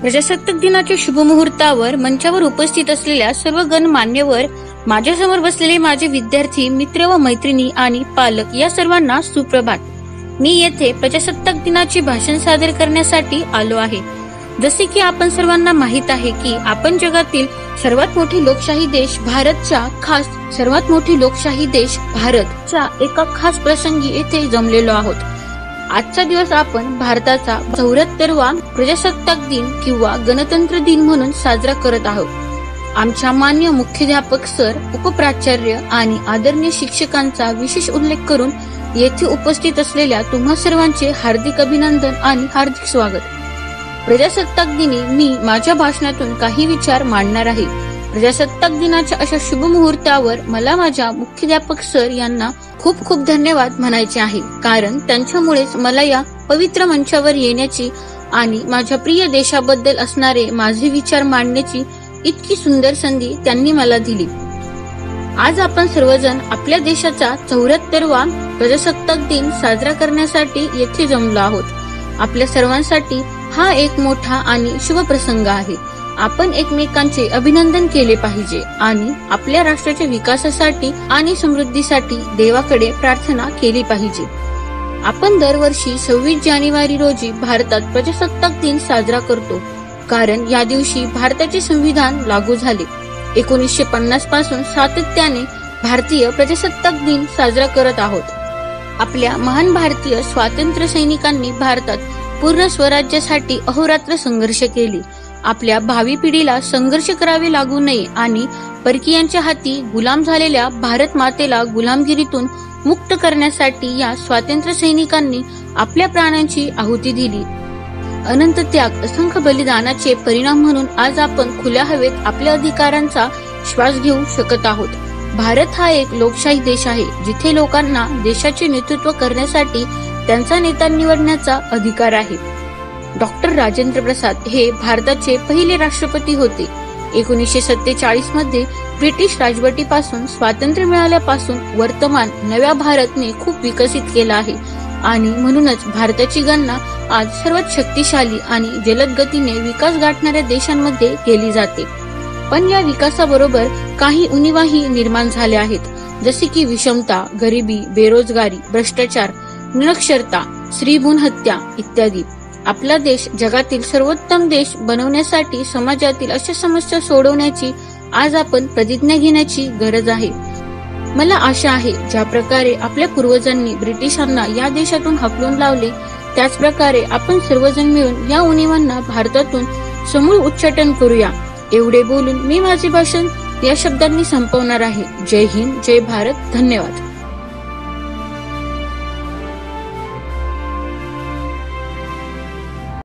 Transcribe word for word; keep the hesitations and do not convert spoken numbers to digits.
प्रजासत्ताक दिनाच्या शुभ मुहूर्तावर मंचावर उपस्थित असलेल्या सर्व गणमान्यवर, माझ्यासमोर बसलेले माझे विद्यार्थी मित्र व मैत्रिणी आणि पालक या सर्वांना सुप्रभात. मी येथे प्रजासत्ताक दिनाचे भाषण सादर करण्यासाठी आलो आहे. जसे की आपण सर्वांना माहित आहे की आपण जगातील सर्वात मोठी लोकशाही देश भारतचा खास सर्वात मोठी लोकशाही देश भारतचा एका खास प्रसंगी येथे जमलेलो आहोत. आजचा दिवस आपण भारताचा चौऱ्याहत्तरवा प्रजासत्ताक दिन किंवा गणतंत्र दिन म्हणून साजरा करत आहोत. आमच्या मान्य मुख्याध्यापक सर, उपप्राचार्य आणि आदरणीय शिक्षकांचा विशेष उल्लेख करून येथे उपस्थित असलेल्या तुम्हा सर्वांचे हार्दिक अभिनंदन आणि हार्दिक स्वागत. प्रजासत्ताक दिनी मी माझ्या भाषणातून काही विचार मांडणार आहे. प्रजासत्ताक दिनाच्या अशा शुभ मुहूर्तावर मला माझ्या मुख्याध्यापक सर यांना खूप खूप धन्यवाद म्हणायचे आहे, कारण त्यांच्यामुळेच मला या पवित्र मंचावर येण्याची आणि माझ्या प्रिय देशाबद्दल असणारे माझे विचार मांडण्याची इतकी सुंदर संधी त्यांनी मला दिली. आज आपण सर्वजण आपल्या देशाचा चौऱ्याहत्तरवा प्रजासत्ताक दिन साजरा करण्यासाठी येथे जमलो आहोत. आपल्या सर्वांसाठी हा एक मोठा आणि शुभ प्रसंग आहे. आपण एकमेकांचे अभिनंदन केले पाहिजे आणि आपल्या राष्ट्राच्या विकासासाठी आणि समृद्धीसाठी देवाकडे प्रार्थना केली पाहिजे. आपण दरवर्षी सव्वीस जानेवारी रोजी भारतात प्रजासत्ताक दिन साजरा करतो, कारण या दिवशी भारताचे संविधान लागू झाले. एकोणीसशे पन्नास पासून सातत्याने भारतीय प्रजासत्ताक दिन साजरा करत आहोत. आपल्या महान भारतीय स्वातंत्र्य सैनिकांनी भारतात पूर्ण स्वराज्यासाठी अहोरात्र संघर्ष केले. आपल्या भावी पिढीला संघर्ष करावे लागू नये आणि परकीयांच्या हाती गुलाम झालेल्या भारत मातेला गुलामगिरीतून मुक्त करण्यासाठी या स्वातंत्र्य सैनिकांनी आपल्या प्राणांची आहुती दिली. अनंत त्याग, असंख्य बलिदानाचे परिणाम म्हणून आज आपण खुल्या हवेत आपल्या अधिकारांचा श्वास घेऊ शकत आहोत. भारत हा एक लोकशाही देश आहे, जिथे लोकांना देशाचे नेतृत्व करण्यासाठी त्यांचा नेता निवडण्याचा अधिकार आहे. डॉक्टर राजेंद्र प्रसाद हे भारताचे पहिले राष्ट्रपती होते. एकोणीसशे सत्तेचाळीस मध्ये ब्रिटिश राजवटीपासून स्वातंत्र्य मिळाल्यापासून वर्तमान नव्या भारतने खूप विकसित केला आहे आणि म्हणूनच भारताची गणना आज सर्वात शक्तिशाली आणि जलद गतीने विकास गाठणाऱ्या देशांमध्ये केली जाते. पण या विकासाबरोबर काही उणीवाही निर्माण झाल्या आहेत, जसे की विषमता, गरिबी, बेरोजगारी, भ्रष्टाचार, निरक्षरता, स्त्रीभ्रूण हत्या इत्यादी. आपला देश जगातील सर्वोत्तम देश बनवण्यासाठी समाजातील अशा समस्या सोडवण्याची आज आपण प्रतिज्ञा घेण्याची गरज आहे. मला आशा आहे ज्या प्रकारे आपल्या पूर्वजांनी ब्रिटिशांना या देशातून हकलून लावले, त्याच प्रकारे आपण सर्वजण मिळून या उणीवांना भारतातून समूळ उच्चाटन करूया. एवढे बोलून मी माझे भाषण या शब्दांनी संपवणार आहे. जय हिंद, जय भारत, धन्यवाद.